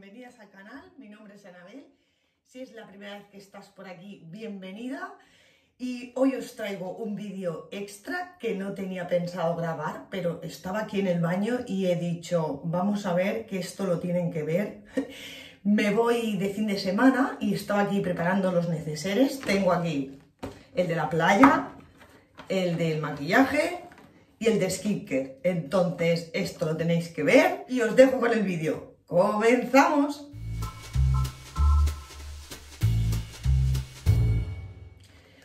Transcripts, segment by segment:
bienvenidas al canal. Mi nombre es Anabel. Si es la primera vez que estás por aquí, bienvenida. Y hoy os traigo un vídeo extra que no tenía pensado grabar, pero estaba aquí en el baño y he dicho, vamos a ver que esto lo tienen que ver. Me voy de fin de semana y estaba aquí preparando los neceseres. Tengo aquí el de la playa, el del maquillaje y el de skincare. Entonces esto lo tenéis que ver y os dejo con el vídeo. ¡Comenzamos!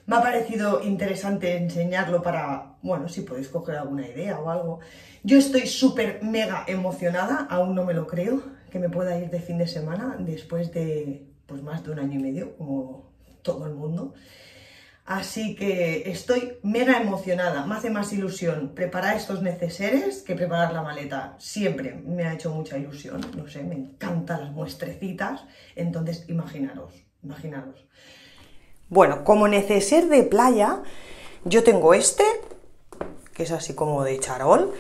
Me ha parecido interesante enseñarlo para, bueno, si podéis coger alguna idea o algo. Yo estoy súper mega emocionada, aún no me lo creo, que me pueda ir de fin de semana después de pues, más de un año y medio, como todo el mundo. Así que estoy mega emocionada, me hace más ilusión preparar estos neceseres que preparar la maleta. Siempre me ha hecho mucha ilusión, no sé, me encantan las muestrecitas, entonces imaginaros. Bueno, como neceser de playa, yo tengo este, que es así como de charol,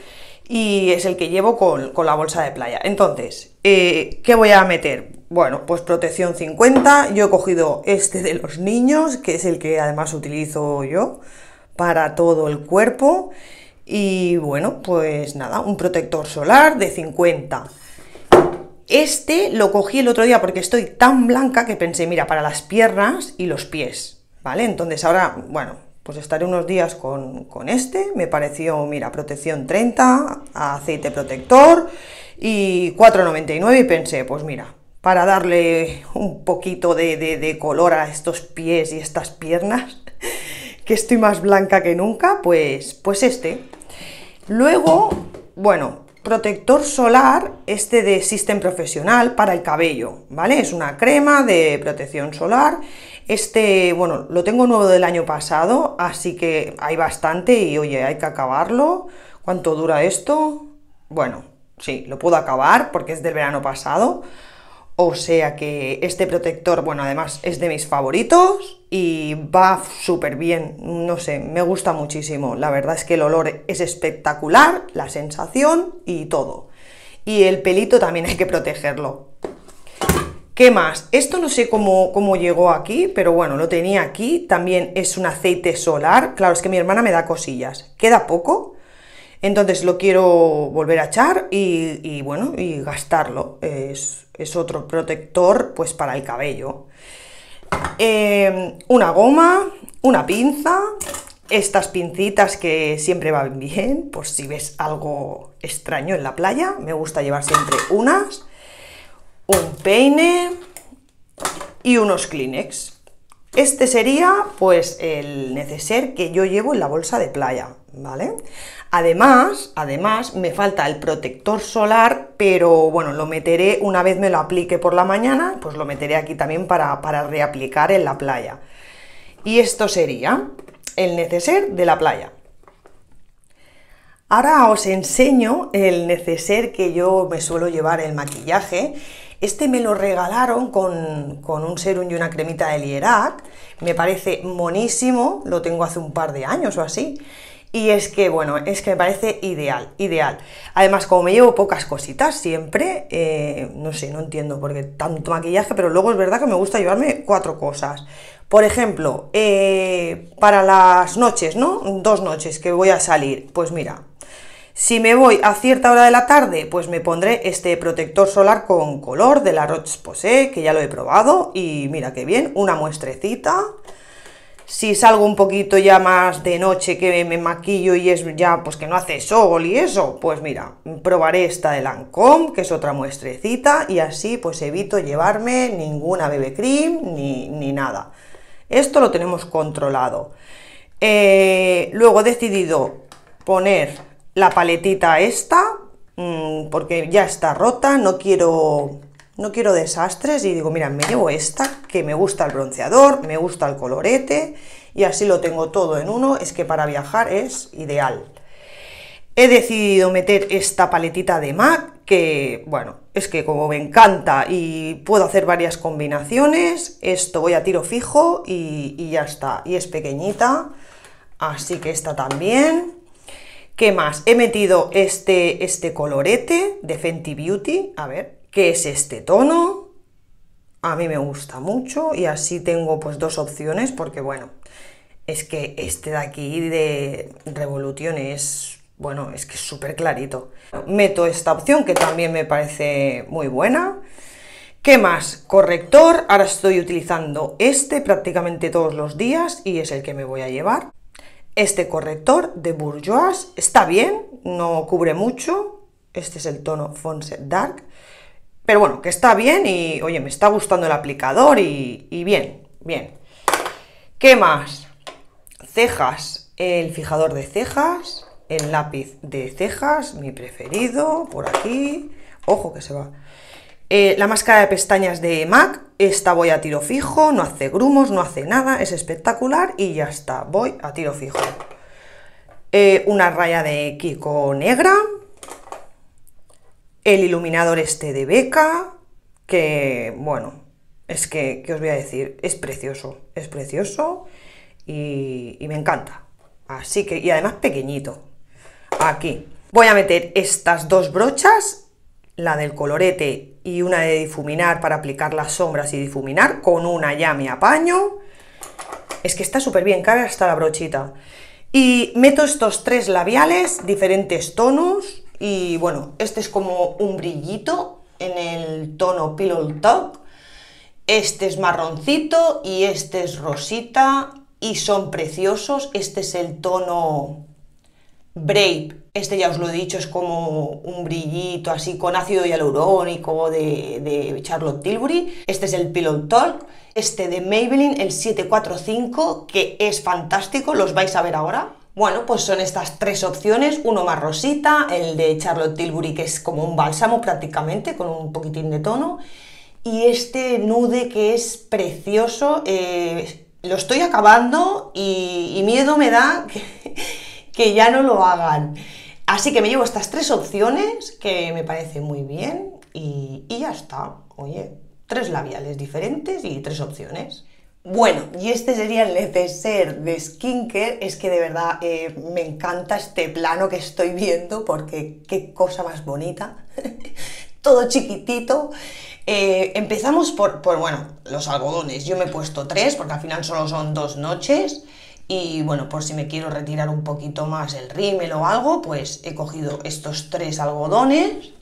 y es el que llevo con la bolsa de playa. Entonces, ¿qué voy a meter? Bueno, pues protección 50, yo he cogido este de los niños, que es el que además utilizo yo para todo el cuerpo. Y bueno, pues nada, un protector solar de 50. Este lo cogí el otro día porque estoy tan blanca que pensé, mira, para las piernas y los pies, ¿vale? Entonces ahora, bueno, pues estaré unos días con este. Me pareció, mira, protección 30, aceite protector y 4,99 y pensé, pues mira, para darle un poquito de color a estos pies y estas piernas, que estoy más blanca que nunca, pues este. Luego, bueno, protector solar, este de System Professional para el cabello, ¿vale? Es una crema de protección solar. Este, bueno, lo tengo nuevo del año pasado, así que hay bastante y, oye, hay que acabarlo. ¿Cuánto dura esto? Bueno, sí, lo puedo acabar porque es del verano pasado. O sea que este protector, bueno, además es de mis favoritos y va súper bien, no sé, me gusta muchísimo. La verdad es que el olor es espectacular, la sensación y todo. Y el pelito también hay que protegerlo. ¿Qué más? Esto no sé cómo llegó aquí, pero bueno, lo tenía aquí. También es un aceite solar. Claro, es que mi hermana me da cosillas. Queda poco. Entonces lo quiero volver a echar y bueno, y gastarlo. Es otro protector pues para el cabello. Una goma, una pinza, estas pincitas que siempre van bien, por si ves algo extraño en la playa, me gusta llevar siempre unas, un peine y unos Kleenex. Este sería pues el neceser que yo llevo en la bolsa de playa, ¿vale? Además me falta el protector solar, pero bueno, lo meteré una vez me lo aplique por la mañana, pues lo meteré aquí también para reaplicar en la playa. Y esto sería el neceser de la playa. Ahora os enseño el neceser que yo me suelo llevar en el maquillaje. Este me lo regalaron con un serum y una cremita de Lierac. Me parece monísimo, lo tengo hace un par de años o así. Y es que, bueno, es que me parece ideal. Además, como me llevo pocas cositas siempre, no sé, no entiendo por qué tanto maquillaje, pero luego es verdad que me gusta llevarme 4 cosas. Por ejemplo, para las noches, ¿no? 2 noches que voy a salir, pues mira, si me voy a cierta hora de la tarde, pues me pondré este protector solar con color de la Roche-Posay, que ya lo he probado, y mira qué bien, una muestrecita. Si salgo un poquito ya más de noche, que me maquillo y es ya, pues que no hace sol y eso, pues mira, probaré esta de Lancôme, que es otra muestrecita, y así pues evito llevarme ninguna BB cream ni nada. Esto lo tenemos controlado. Luego he decidido poner la paletita esta, porque ya está rota, no quiero desastres, y digo, mira, me llevo esta, que me gusta el bronceador, me gusta el colorete, y así lo tengo todo en uno, es que para viajar es ideal. He decidido meter esta paletita de MAC, que, bueno, es que como me encanta y puedo hacer varias combinaciones, esto voy a tiro fijo y ya está, y es pequeñita, así que esta también. ¿Qué más? He metido este colorete de Fenty Beauty, a ver, que es este tono. A mí me gusta mucho y así tengo pues dos opciones, porque bueno, es que este de aquí de Revolución es, bueno, es que es súper clarito. Meto esta opción que también me parece muy buena. ¿Qué más? Corrector, ahora estoy utilizando este prácticamente todos los días y es el que me voy a llevar. Este corrector de Bourjois está bien, no cubre mucho, este es el tono Fonse Dark, pero bueno, que está bien y oye, me está gustando el aplicador y bien, bien. ¿Qué más? Cejas, el fijador de cejas, el lápiz de cejas, mi preferido, por aquí, ojo que se va. La máscara de pestañas de MAC, esta voy a tiro fijo, no hace grumos, no hace nada, es espectacular y ya está, voy a tiro fijo. Una raya de Kiko negra, el iluminador este de Becca, que bueno, es que, ¿qué os voy a decir? Es precioso y me encanta. Así que, y además pequeñito, aquí. Voy a meter estas dos brochas, la del colorete y una de difuminar para aplicar las sombras y difuminar, con una ya me apaño, es que está súper bien, cabe hasta la brochita, y meto estos tres labiales, diferentes tonos, y bueno, este es como un brillito en el tono Pillow Talk, este es marroncito y este es rosita, y son preciosos, este es el tono Brave, este ya os lo he dicho, es como un brillito así con ácido hialurónico de Charlotte Tilbury. Este es el Pillow Talk, este de Maybelline, el 745, que es fantástico, los vais a ver ahora. Bueno, pues son estas tres opciones, uno más rosita, el de Charlotte Tilbury que es como un bálsamo prácticamente, con un poquitín de tono, y este nude que es precioso, lo estoy acabando y miedo me da que ya no lo hagan. Así que me llevo estas tres opciones que me parecen muy bien y ya está. Oye, tres labiales diferentes y tres opciones. Bueno, y este sería el neceser de skincare. Es que de verdad me encanta este plano que estoy viendo porque qué cosa más bonita. Todo chiquitito. Empezamos por, bueno, los algodones. Yo me he puesto tres porque al final solo son dos noches. Y bueno, por si me quiero retirar un poquito más el rímel o algo, pues he cogido estos tres algodones.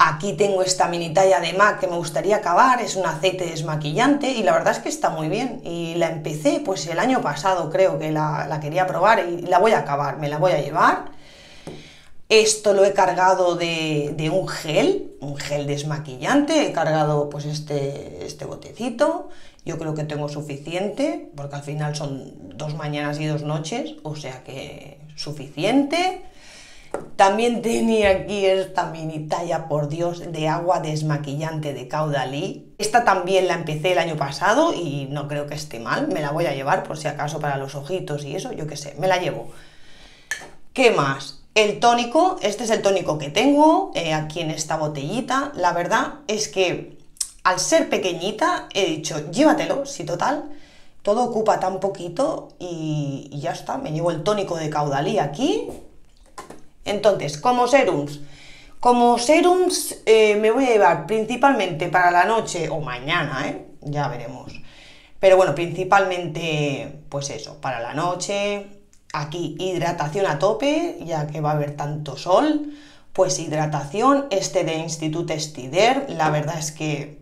Aquí tengo esta mini talla de MAC que me gustaría acabar, es un aceite desmaquillante y la verdad es que está muy bien. Y la empecé pues el año pasado, creo que la quería probar y la voy a acabar, me la voy a llevar. Esto lo he cargado de un gel desmaquillante, he cargado pues este botecito. Yo creo que tengo suficiente, porque al final son dos mañanas y dos noches, o sea que suficiente. También tenía aquí esta mini talla, por Dios, de agua desmaquillante de Caudalie. Esta también la empecé el año pasado y no creo que esté mal, me la voy a llevar por si acaso para los ojitos y eso, yo qué sé, me la llevo. ¿Qué más? El tónico, este es el tónico que tengo aquí en esta botellita. La verdad es que al ser pequeñita he dicho, llévatelo, si total, todo ocupa tan poquito y ya está, me llevo el tónico de Caudalie aquí. Entonces, como serums me voy a llevar principalmente para la noche o mañana, ya veremos. Pero bueno, principalmente, pues eso, para la noche, aquí hidratación a tope, ya que va a haber tanto sol, pues hidratación, este de Institut Esthederm, la verdad es que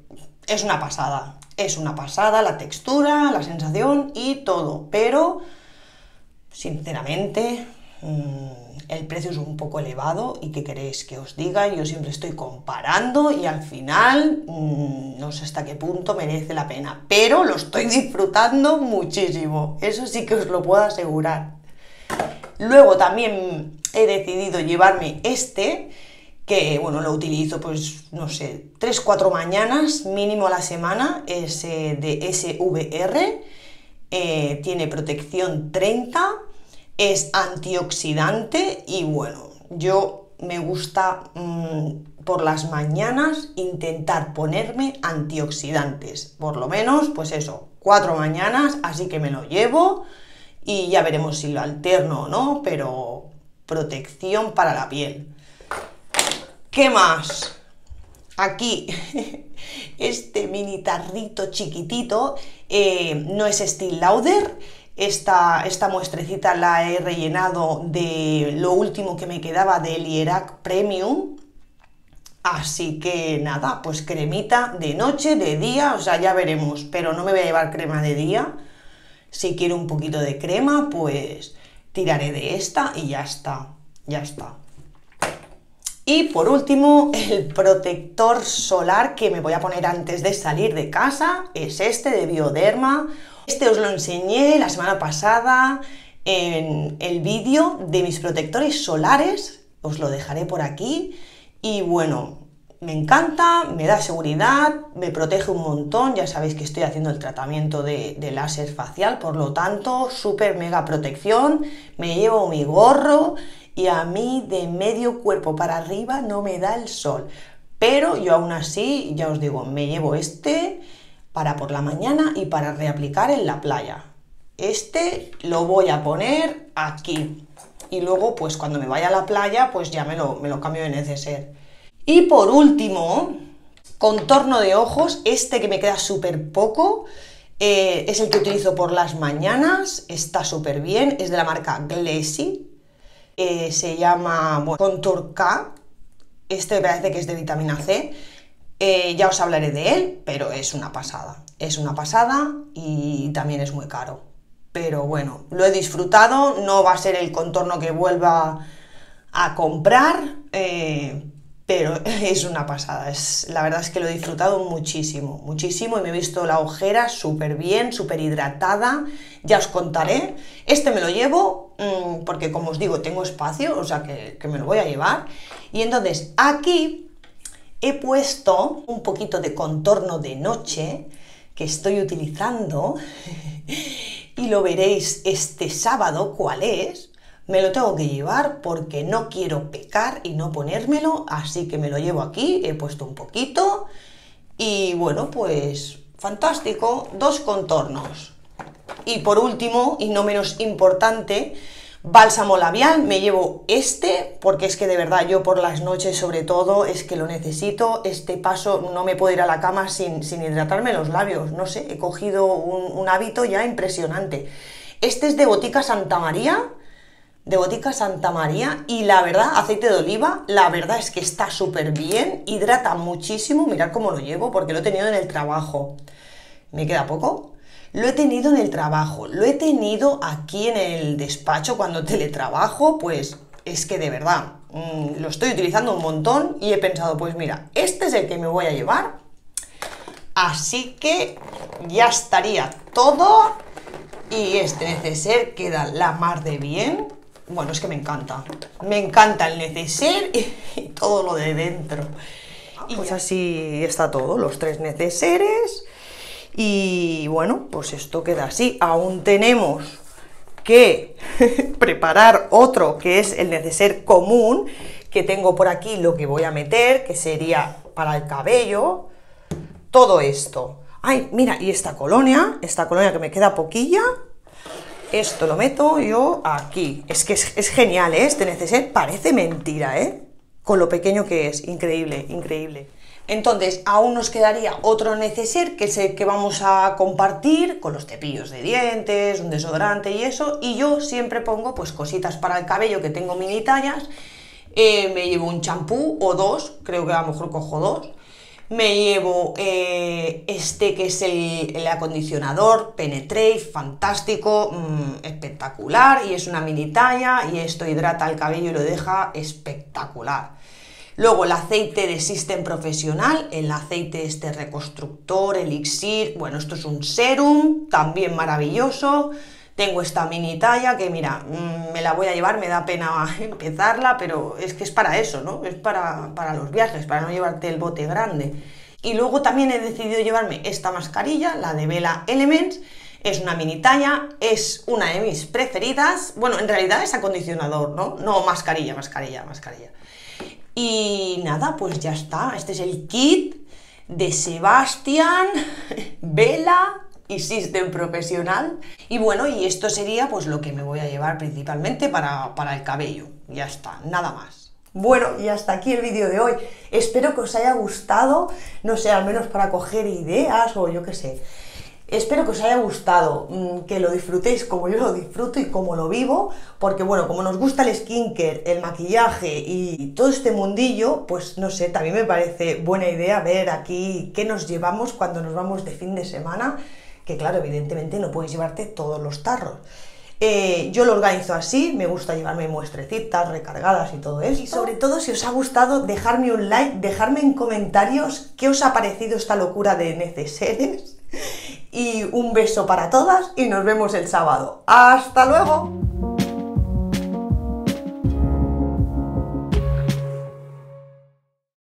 es una pasada la textura, la sensación y todo, pero sinceramente el precio es un poco elevado y qué queréis que os diga, yo siempre estoy comparando y al final no sé hasta qué punto merece la pena, pero lo estoy disfrutando muchísimo, eso sí que os lo puedo asegurar. Luego también he decidido llevarme este, que bueno, lo utilizo pues, no sé, 3-4 mañanas mínimo a la semana, es de SVR, tiene protección 30, es antioxidante y bueno, yo me gusta por las mañanas intentar ponerme antioxidantes, por lo menos pues eso, 4 mañanas, así que me lo llevo y ya veremos si lo alterno o no, pero protección para la piel. ¿Qué más? aquí este mini tarrito chiquitito, no es Estée Lauder. Esta muestrecita la he rellenado de lo último que me quedaba de Lierac Premium. Así que nada, pues cremita de noche, de día, o sea, ya veremos. Pero no me voy a llevar crema de día. Si quiero un poquito de crema, pues tiraré de esta y ya está, ya está. Y por último, el protector solar que me voy a poner antes de salir de casa es este de Bioderma. Este os lo enseñé la semana pasada en el vídeo de mis protectores solares, os lo dejaré por aquí. Y bueno, me encanta, me da seguridad, me protege un montón, ya sabéis que estoy haciendo el tratamiento de láser facial, por lo tanto, súper mega protección, me llevo mi gorro y a mí de medio cuerpo para arriba no me da el sol, pero yo aún así, ya os digo, me llevo este para por la mañana y para reaplicar en la playa. Este lo voy a poner aquí y luego pues cuando me vaya a la playa pues ya me lo cambio de neceser. Y por último, contorno de ojos, este que me queda súper poco, es el que utilizo por las mañanas, está súper bien, es de la marca Glossy, se llama Contour K, este me parece que es de vitamina C, ya os hablaré de él, pero es una pasada y también es muy caro. Pero bueno, lo he disfrutado, no va a ser el contorno que vuelva a comprar, pero es una pasada, la verdad es que lo he disfrutado muchísimo, muchísimo y me he visto la ojera súper bien, súper hidratada, ya os contaré. Este me lo llevo porque como os digo tengo espacio, o sea que me lo voy a llevar. Y entonces aquí he puesto un poquito de contorno de noche que estoy utilizando y lo veréis este sábado cuál es. Me lo tengo que llevar porque no quiero pecar y no ponérmelo, así que me lo llevo aquí, he puesto un poquito y bueno, pues fantástico, dos contornos. Y por último, y no menos importante, bálsamo labial, me llevo este porque es que de verdad yo por las noches sobre todo es que lo necesito, este paso no me puedo ir a la cama sin hidratarme los labios, no sé, he cogido un hábito ya impresionante. Este es de Botica Santa María. Y la verdad, aceite de oliva, la verdad es que está súper bien, hidrata muchísimo, mirad cómo lo llevo porque lo he tenido en el trabajo, me queda poco, lo he tenido en el trabajo, lo he tenido aquí en el despacho cuando teletrabajo, pues es que de verdad lo estoy utilizando un montón y he pensado pues mira, este es el que me voy a llevar, así que ya estaría todo y este neceser queda la mar de bien. Bueno, es que me encanta el neceser y todo lo de dentro. Y pues ya. Así está todo, los tres neceseres. Y bueno, pues esto queda así. Aún tenemos que preparar otro, que es el neceser común, que tengo por aquí lo que voy a meter, que sería para el cabello, todo esto. Ay, mira, y esta colonia que me queda poquilla. Esto lo meto yo aquí. Es que es genial, ¿eh? Este neceser parece mentira, ¿eh? Con lo pequeño que es. Increíble, increíble. Entonces, aún nos quedaría otro neceser que es el que vamos a compartir con los cepillos de dientes, un desodorante y eso. Y yo siempre pongo pues cositas para el cabello que tengo mini tallas. Me llevo un champú o dos, creo que a lo mejor cojo dos. Me llevo este que es el acondicionador Penetray, fantástico, espectacular, y es una mini talla y esto hidrata el cabello y lo deja espectacular. Luego el aceite de System Professional, el aceite este reconstructor, elixir, bueno, esto es un serum, también maravilloso. Tengo esta mini talla que mira, me la voy a llevar, me da pena empezarla, pero es que es para eso, ¿no? Es para los viajes, para no llevarte el bote grande. Y luego también he decidido llevarme esta mascarilla, la de Wella Elements, es una mini talla, es una de mis preferidas, bueno, en realidad es acondicionador, ¿no? No, mascarilla. Y nada, pues ya está, este es el kit de Sebastián Vela y System Professional. Y bueno, y esto sería pues lo que me voy a llevar principalmente para el cabello, ya está, nada más. Bueno, y hasta aquí el vídeo de hoy. Espero que os haya gustado, no sé, al menos para coger ideas o yo qué sé. Espero que os haya gustado, que lo disfrutéis como yo lo disfruto y como lo vivo, porque bueno, como nos gusta el skincare, el maquillaje y todo este mundillo, pues no sé, también me parece buena idea ver aquí qué nos llevamos cuando nos vamos de fin de semana, que claro, evidentemente no puedes llevarte todos los tarros. Yo lo organizo así, me gusta llevarme muestrecitas, recargadas y todo eso. Y sobre todo, si os ha gustado, dejarme un like, dejarme en comentarios qué os ha parecido esta locura de neceseres. Y un beso para todas y nos vemos el sábado. ¡Hasta luego!